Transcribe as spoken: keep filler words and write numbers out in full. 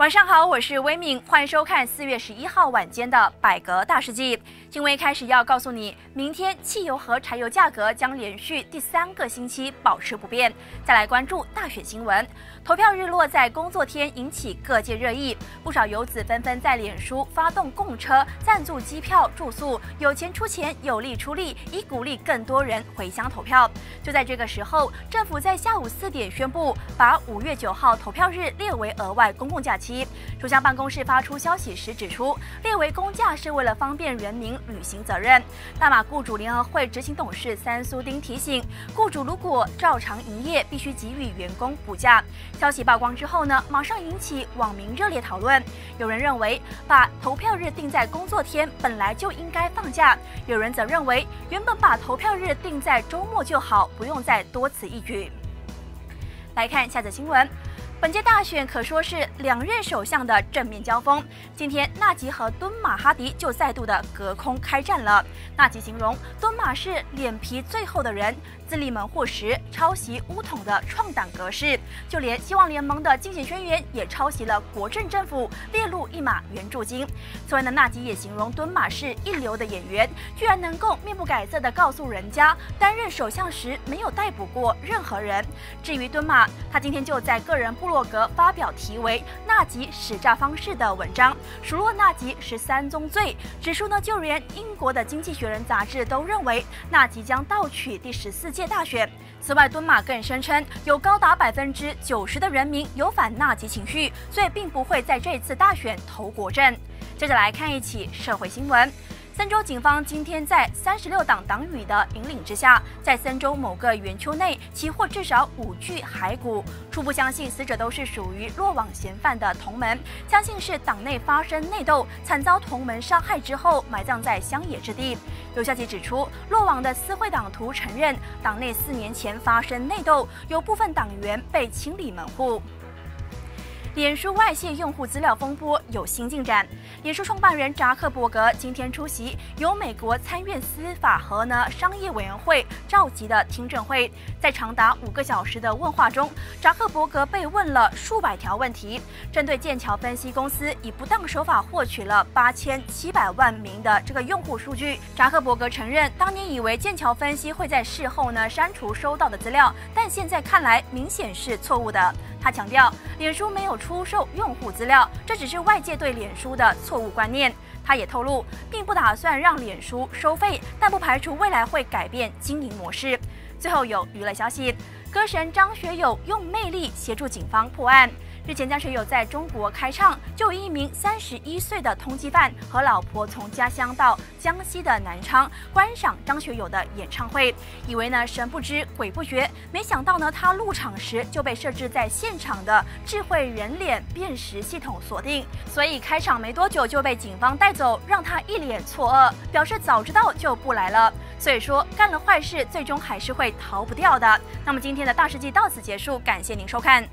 晚上好，我是微敏，欢迎收看四月十一号晚间的《百格大世纪》。今微开始要告诉你，明天汽油和柴油价格将连续第三个星期保持不变。再来关注大选新闻，投票日落在工作天，引起各界热议，不少游子纷纷在脸书发动供车、赞助机票、住宿，有钱出钱，有力出力，以鼓励更多人回乡投票。就在这个时候，政府在下午四点宣布，把五月九号投票日列为额外公共假期。 首相办公室发出消息时指出，列为公假是为了方便人民履行责任。大马雇主联合会执行董事三苏丁提醒，雇主如果照常营业，必须给予员工补假。消息曝光之后呢，马上引起网民热烈讨论。有人认为，把投票日定在工作天本来就应该放假；有人则认为，原本把投票日定在周末就好，不用再多此一举。来看下则新闻。 本届大选可说是两任首相的正面交锋。今天，纳吉和敦马哈迪就再度的隔空开战了。纳吉形容敦马是脸皮最厚的人，自立门户时抄袭巫统的创党格式，就连希望联盟的竞选宣言也抄袭了国政政府列入一马援助金。此外呢，纳吉也形容敦马是一流的演员，居然能够面不改色的告诉人家，担任首相时没有逮捕过任何人。至于敦马，他今天就在个人部 洛格发表题为“纳吉使诈方式”的文章，数落纳吉十三宗罪，指出呢，就连英国的《经济学人》杂志都认为纳吉将盗取第十四届大选。此外，敦马更声称有高达百分之九十的人民有反纳吉情绪，所以并不会在这次大选投国政。接着来看一起社会新闻。 森州警方今天在三十六党党羽的引领之下，在森州某个园丘内起获至少五具骸骨，初步相信死者都是属于落网嫌犯的同门，相信是党内发生内斗，惨遭同门杀害之后埋葬在乡野之地。有消息指出，落网的思会党徒承认，党内四年前发生内斗，有部分党员被清理门户。 脸书外泄用户资料风波有新进展。脸书创办人扎克伯格今天出席由美国参院司法和呢商业委员会召集的听证会，在长达五个小时的问话中，扎克伯格被问了数百条问题，针对剑桥分析公司以不当手法获取了八千七百万名的这个用户数据，扎克伯格承认当年以为剑桥分析会在事后呢删除收到的资料，但现在看来明显是错误的。他强调，脸书没有 出售用户资料，这只是外界对脸书的错误观念。他也透露，并不打算让脸书收费，但不排除未来会改变经营模式。最后有娱乐消息，歌神张学友用魅力协助警方破案。日前，张学友在中国开唱，就有一名三十一岁的通缉犯和老婆从家乡到江西的南昌观赏张学友的演唱会，以为呢神不知鬼不觉，没想到呢他入场时就被设置在现场的智慧人脸辨识系统锁定，所以开场没多久就被警方带走，让他一脸错愕，表示早知道就不来了。所以说干了坏事，最终还是会逃不掉的。那么今天的大世纪到此结束，感谢您收看。